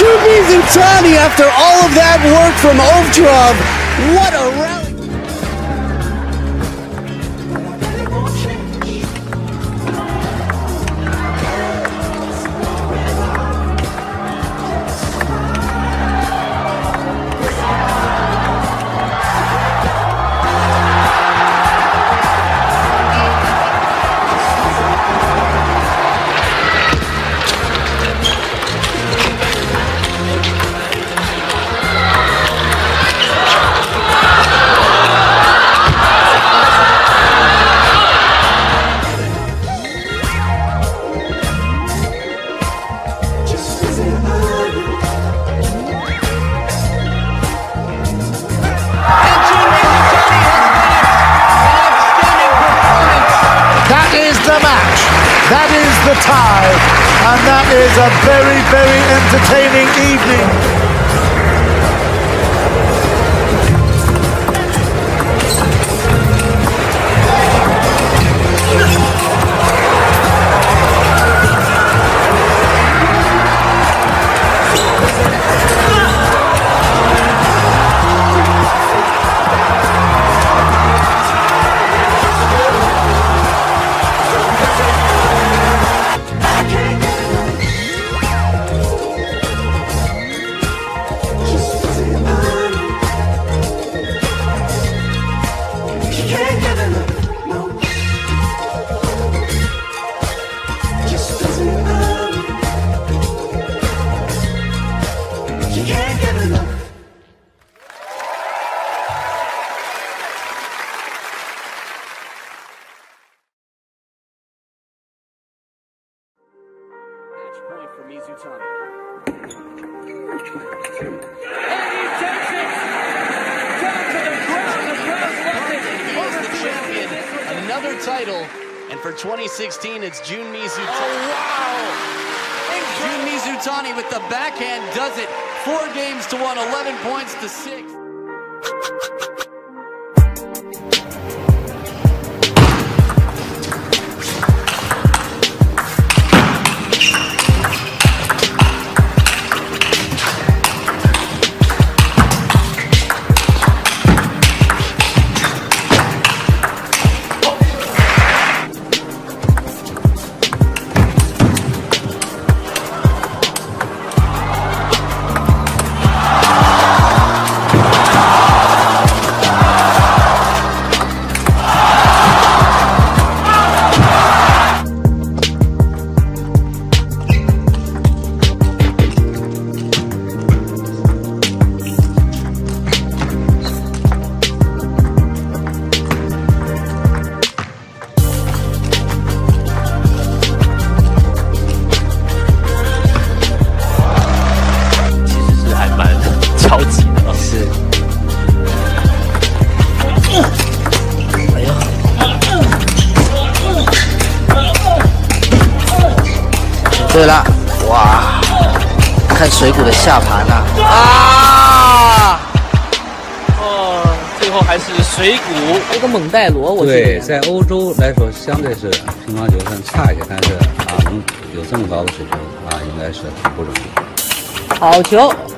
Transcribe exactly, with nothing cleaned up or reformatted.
Jun Mizutani, after all of that work from Ovtcharov, what a rally! Match. That is the tie, and that is a very, very entertaining evening. Point for Mizutani. And he takes it down to the ground. The ground left it over the champion. Another title, and for twenty sixteen, it's Jun Mizutani. Oh, wow! Jun Mizutani with the backhand does it. Four games to one, eleven points to six.对了，哇，看水谷的下盘呐、啊！啊，哦，最后还是水谷那个猛带罗，我对，在欧洲来说相对是乒乓球算差一些，但是啊，能有这么高的水平啊，应该是挺不容易。好球！